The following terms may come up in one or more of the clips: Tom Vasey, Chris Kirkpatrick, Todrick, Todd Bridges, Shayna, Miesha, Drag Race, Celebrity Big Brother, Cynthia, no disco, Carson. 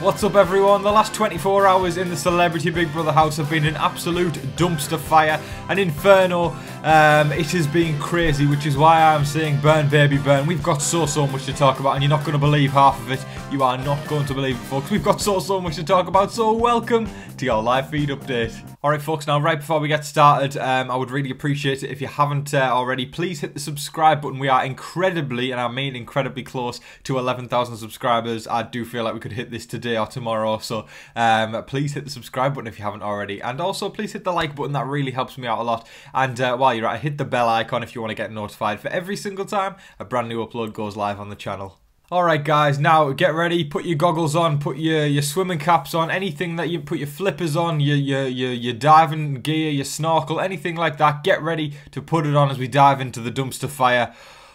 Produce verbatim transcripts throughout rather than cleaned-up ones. What's up everyone? The last twenty-four hours in the Celebrity Big Brother house have been an absolute dumpster fire, an inferno. Um, it has been crazy, which is why I'm saying burn baby burn. We've got so so much to talk about and you're not going to believe half of it. You are not going to believe it, folks. We've got so so much to talk about, so welcome to your live feed update. Alright folks, now right before we get started, um, I would really appreciate it if you haven't uh, already, please hit the subscribe button. We are incredibly, and I mean incredibly close to eleven thousand subscribers. I do feel like we could hit this today or tomorrow, so um, please hit the subscribe button if you haven't already. And also please hit the like button, that really helps me out a lot. And uh, while you're at it, hit the bell icon if you want to get notified for every single time a brand new upload goes live on the channel. Alright guys, now get ready, put your goggles on, put your, your swimming caps on, anything that you put your flippers on, your, your, your, your diving gear, your snorkel, anything like that. Get ready to put it on as we dive into the dumpster fire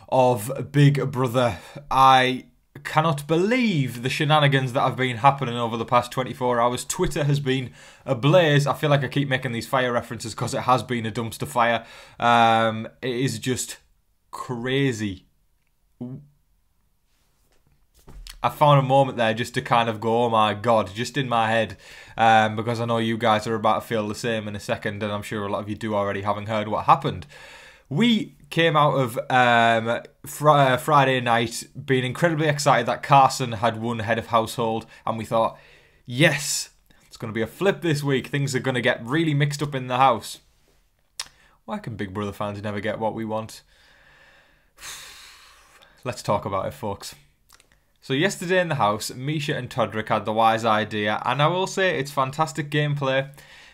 of Big Brother. I cannot believe the shenanigans that have been happening over the past twenty-four hours. Twitter has been ablaze. I feel like I keep making these fire references because it has been a dumpster fire. Um, it is just crazy. I found a moment there just to kind of go, oh my god, just in my head, um, because I know you guys are about to feel the same in a second, and I'm sure a lot of you do already, having heard what happened. We came out of um, fr uh, Friday night being incredibly excited that Carson had won Head of Household, and we thought, yes, it's going to be a flip this week. Things are going to get really mixed up in the house. Why can Big Brother fans never get what we want? Let's talk about it, folks. So yesterday in the house, Miesha and Todrick had the wise idea, and I will say it's fantastic gameplay,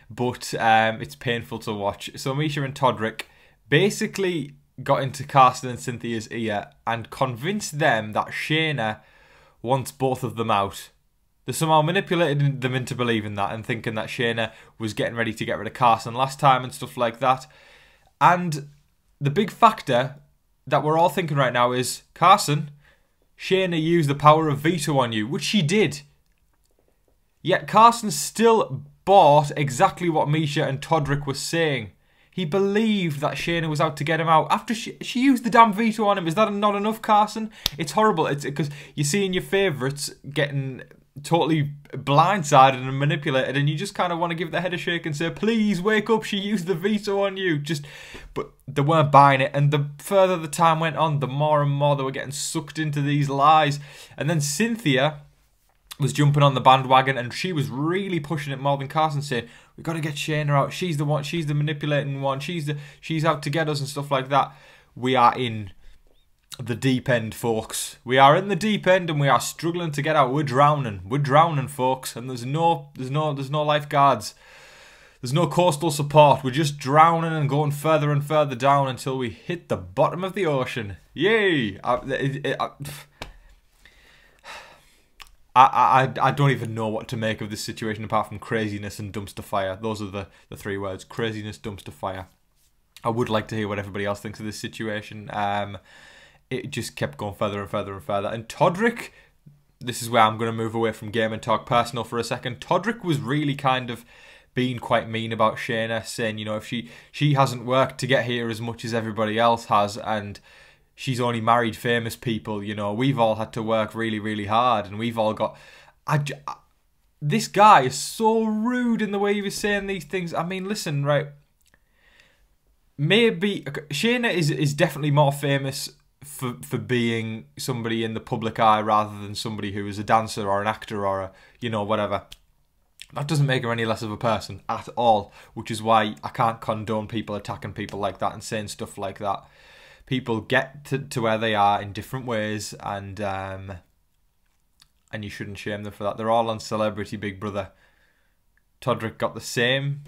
but um, it's painful to watch. So Miesha and Todrick basically got into Carson and Cynthia's ear and convinced them that Shayna wants both of them out. They somehow manipulated them into believing that and thinking that Shayna was getting ready to get rid of Carson last time and stuff like that. And the big factor that we're all thinking right now is, Carson, Shayna used the power of veto on you, which she did. Yet Carson still bought exactly what Miesha and Todrick were saying. He believed that Shayna was out to get him out after she, she used the damn veto on him. Is that not enough, Carson? It's horrible. It's because you're seeing your favourites getting totally blindsided and manipulated, and you just kind of want to give the head a shake and say, please wake up, she used the veto on you. Just, but they weren't buying it, and the further the time went on, the more and more they were getting sucked into these lies. And then Cynthia was jumping on the bandwagon, and she was really pushing it more than Carson, saying, we've got to get Shayna out, she's the one, she's the manipulating one, she's the, she's out to get us and stuff like that. We are in the deep end, folks. We are in the deep end, and we are struggling to get out. We're drowning. We're drowning, folks. And there's no, there's no, there's no lifeguards. There's no coastal support. We're just drowning and going further and further down until we hit the bottom of the ocean. Yay! I, it, it, I, I, I, I don't even know what to make of this situation apart from craziness and dumpster fire. Those are the the three words: craziness, dumpster fire. I would like to hear what everybody else thinks of this situation. Um. It just kept going further and further and further. And Todrick, this is where I'm going to move away from game and talk personal for a second. Todrick was really kind of being quite mean about Shayna, saying, you know, if she, she hasn't worked to get here as much as everybody else has, and she's only married famous people, you know, we've all had to work really, really hard, and we've all got... I, I, this guy is so rude in the way he was saying these things. I mean, listen, right, maybe... Shayna is, is definitely more famous for for being somebody in the public eye rather than somebody who is a dancer or an actor or a, you know, whatever. That doesn't make her any less of a person at all, which is why I can't condone people attacking people like that and saying stuff like that. People get to, to where they are in different ways, and um, and you shouldn't shame them for that. They're all on Celebrity Big Brother. Todrick got the same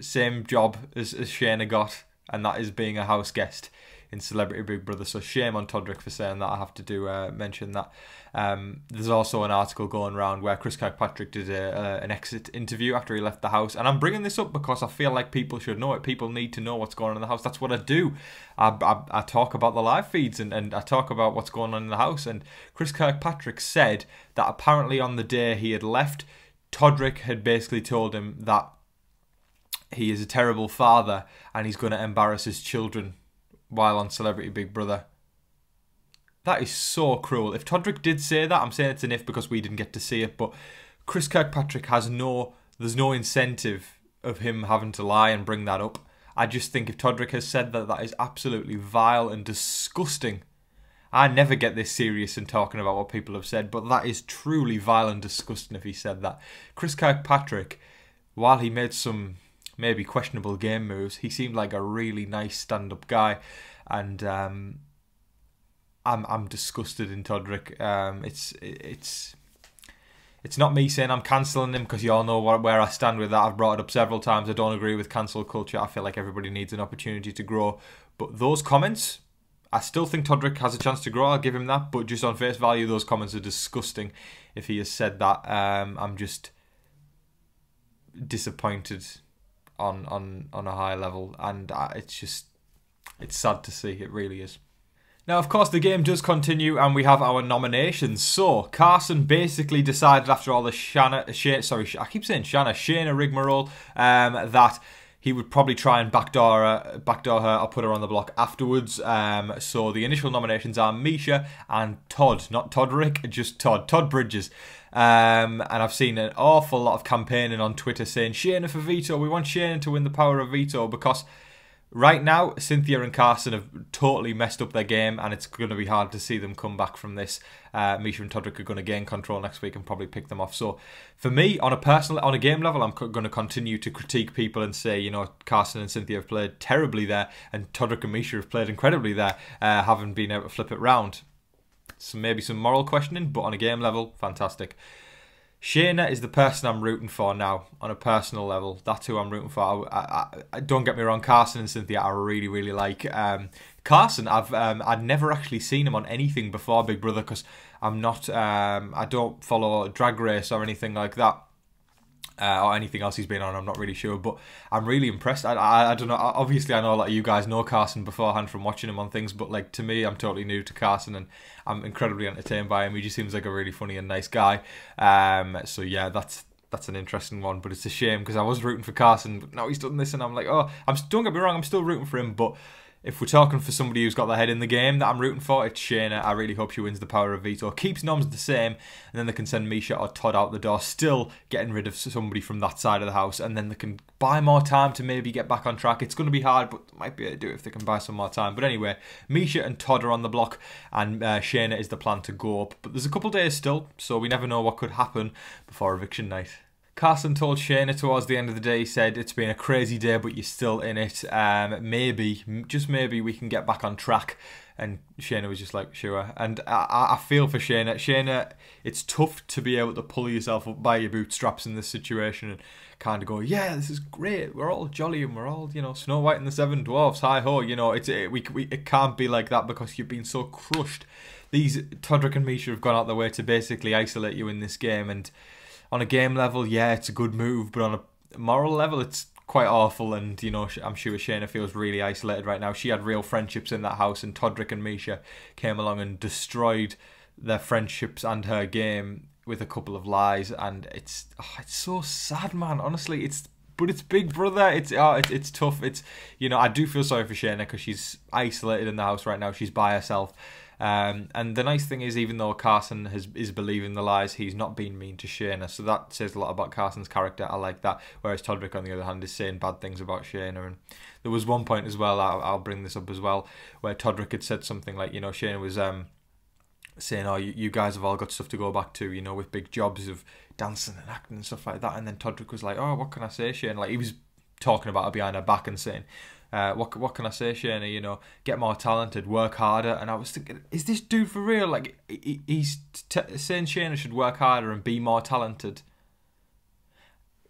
same job as, as Shayna got, and that is being a house guest in Celebrity Big Brother, so shame on Todrick for saying that. I have to do uh, mention that. Um, there's also an article going around where Chris Kirkpatrick did a, uh, an exit interview after he left the house, and I'm bringing this up because I feel like people should know it. People need to know what's going on in the house. That's what I do. I, I, I talk about the live feeds, and, and I talk about what's going on in the house, and Chris Kirkpatrick said that apparently on the day he had left, Todrick had basically told him that he is a terrible father and he's going to embarrass his children while on Celebrity Big Brother. That is so cruel. If Todrick did say that, I'm saying it's an if because we didn't get to see it, but Chris Kirkpatrick has no, there's no incentive of him having to lie and bring that up. I just think if Todrick has said that, that is absolutely vile and disgusting. I never get this serious in talking about what people have said, but that is truly vile and disgusting if he said that. Chris Kirkpatrick, while he made some maybe questionable game moves, he seemed like a really nice stand-up guy, and um, I'm I'm disgusted in Todrick. Um, it's it's it's not me saying I'm cancelling him, because you all know what, where I stand with that. I've brought it up several times. I don't agree with cancel culture. I feel like everybody needs an opportunity to grow, but those comments, I still think Todrick has a chance to grow. I'll give him that, but just on face value, those comments are disgusting. If he has said that, um, I'm just disappointed on on on a high level, and I, it's just it's sad to see. It really is. Now, of course, the game does continue, and we have our nominations. So Carson basically decided after all the Shayna, Shay, sorry, I keep saying Shayna, Shayna rigmarole, um, that he would probably try and backdoor her, backdoor her or put her on the block afterwards. Um, so the initial nominations are Miesha and Todd. Not Todrick, just Todd. Todd Bridges. Um, and I've seen an awful lot of campaigning on Twitter saying, Shayna for veto. We want Shayna to win the power of veto, because right now Cynthia and Carson have totally messed up their game, and it's going to be hard to see them come back from this. Uh, Miesha and Todrick are going to gain control next week and probably pick them off. So for me, on a personal, on a game level, I'm going to continue to critique people and say, you know, Carson and Cynthia have played terribly there, and Todrick and Miesha have played incredibly there, uh, haven't been able to flip it round. So maybe some moral questioning, but on a game level, fantastic. Shayna is the person I'm rooting for now, on a personal level. That's who I'm rooting for. I, I, I, don't get me wrong, Carson and Cynthia I really, really like. Um, Carson, I've um, I'd never actually seen him on anything before Big Brother, because I'm not, um, I don't follow Drag Race or anything like that. Uh, or anything else he's been on, I'm not really sure, but I'm really impressed. I, I, I don't know, obviously I know a lot of you guys know Carson beforehand from watching him on things, but like to me, I'm totally new to Carson, and I'm incredibly entertained by him. He just seems like a really funny and nice guy. Um, so yeah, that's that's an interesting one, but it's a shame, because I was rooting for Carson, but now he's done this, and I'm like, oh, I'm don't get me wrong, I'm still rooting for him, but if we're talking for somebody who's got their head in the game that I'm rooting for, it's Shayna. I really hope she wins the power of veto. Keeps noms the same, and then they can send Miesha or Todd out the door, still getting rid of somebody from that side of the house, and then they can buy more time to maybe get back on track. It's going to be hard, but they might be able to do it if they can buy some more time. But anyway, Miesha and Todd are on the block, and uh, Shayna is the plan to go up. But there's a couple days still, so we never know what could happen before eviction night. Carson told Shayna towards the end of the day, he said, it's been a crazy day, but you're still in it. Um, maybe, just maybe, we can get back on track. And Shayna was just like, sure. And I, I feel for Shayna. Shayna, it's tough to be able to pull yourself up by your bootstraps in this situation and kind of go, yeah, this is great. We're all jolly and we're all, you know, Snow White and the Seven Dwarfs, hi-ho. You know, it's, it, we, we, it can't be like that, because you've been so crushed. These Todrick and Miesha have gone out their way to basically isolate you in this game, and on a game level, yeah, it's a good move, but on a moral level, it's quite awful. And, you know, I'm sure Shayna feels really isolated right now. She had real friendships in that house, and Todrick and Miesha came along and destroyed their friendships and her game with a couple of lies. And it's oh, it's so sad, man. Honestly, it's but it's Big Brother. It's oh, it, it's tough. It's you know, I do feel sorry for Shayna, because she's isolated in the house right now. She's by herself. Um, and the nice thing is, even though Carson has, is believing the lies, he's not been mean to Shayna. So that says a lot about Carson's character. I like that. Whereas Todrick, on the other hand, is saying bad things about Shayna. And there was one point as well, I'll, I'll bring this up as well, where Todrick had said something like, you know, Shayna was um, saying, oh, you, you guys have all got stuff to go back to, you know, with big jobs of dancing and acting and stuff like that. And then Todrick was like, oh, what can I say, Shayna? Like, he was talking about her behind her back and saying, Uh, what what can I say, Shayna? You know, get more talented, work harder. And I was thinking, is this dude for real? Like, he, he's t saying Shayna should work harder and be more talented.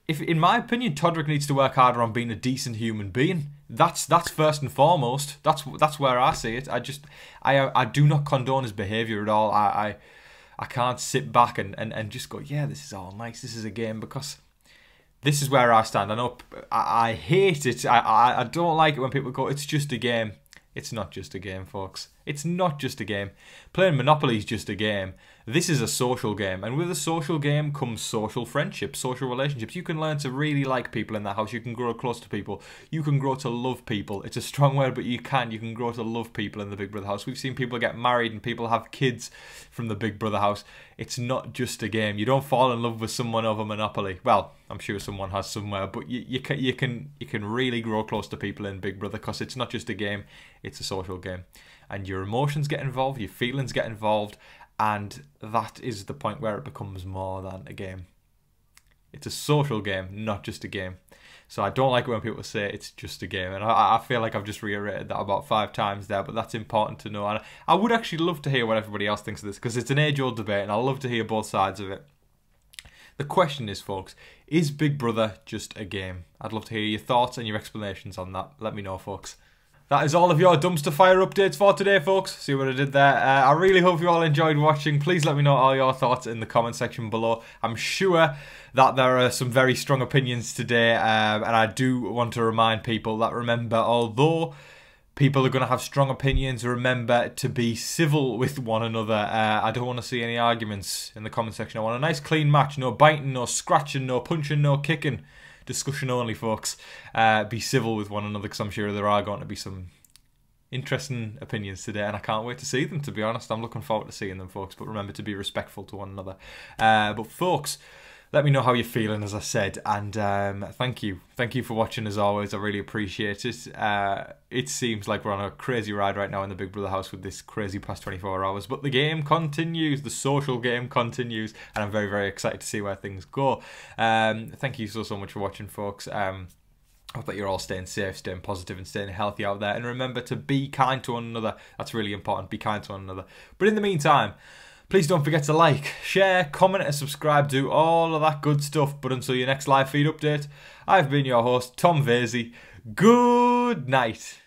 If, in my opinion, Todrick needs to work harder on being a decent human being. That's that's first and foremost. That's that's where I see it. I just I I do not condone his behaviour at all. I I, I can't sit back and, and and just go, yeah, this is all nice. This is a game, because this is where I stand. I know I, I hate it. I, I I don't like it when people go, it's just a game. It's not just a game, folks. It's not just a game. Playing Monopoly is just a game. This is a social game. And with a social game comes social friendships, social relationships. You can learn to really like people in the house. You can grow close to people. You can grow to love people. It's a strong word, but you can. You can grow to love people in the Big Brother house. We've seen people get married and people have kids from the Big Brother house. It's not just a game. You don't fall in love with someone over Monopoly. Well, I'm sure someone has somewhere, but you, you, can, you, can, you can really grow close to people in Big Brother because it's not just a game. It's a social game. And your emotions get involved. Your feelings get involved. And that is the point where it becomes more than a game. It's a social game, not just a game. So I don't like it when people say it's just a game. And I, I feel like I've just reiterated that about five times there, but that's important to know. And I would actually love to hear what everybody else thinks of this, because it's an age-old debate, and I love to hear both sides of it. The question is, folks, is Big Brother just a game? I'd love to hear your thoughts and your explanations on that. Let me know, folks. That is all of your dumpster fire updates for today, folks. See what I did there? Uh, I really hope you all enjoyed watching. Please let me know all your thoughts in the comment section below. I'm sure that there are some very strong opinions today. Um, and I do want to remind people that, remember, although people are going to have strong opinions, remember to be civil with one another. Uh, I don't want to see any arguments in the comment section. I want a nice clean match. No biting, no scratching, no punching, no kicking. Discussion only, folks. Uh, be civil with one another, because I'm sure there are going to be some interesting opinions today, and I can't wait to see them, to be honest. I'm looking forward to seeing them, folks. But remember to be respectful to one another. Uh, but, folks, let me know how you're feeling, as I said, and um, thank you. Thank you for watching, as always. I really appreciate it. Uh, it seems like we're on a crazy ride right now in the Big Brother house with this crazy past twenty-four hours, but the game continues. The social game continues, and I'm very, very excited to see where things go. Um, thank you so, so much for watching, folks. Um, I hope that you're all staying safe, staying positive, and staying healthy out there. And remember to be kind to one another. That's really important. Be kind to one another. But in the meantime, please don't forget to like, share, comment and subscribe. Do all of that good stuff. But until your next live feed update, I've been your host, Tom Vasey. Good night.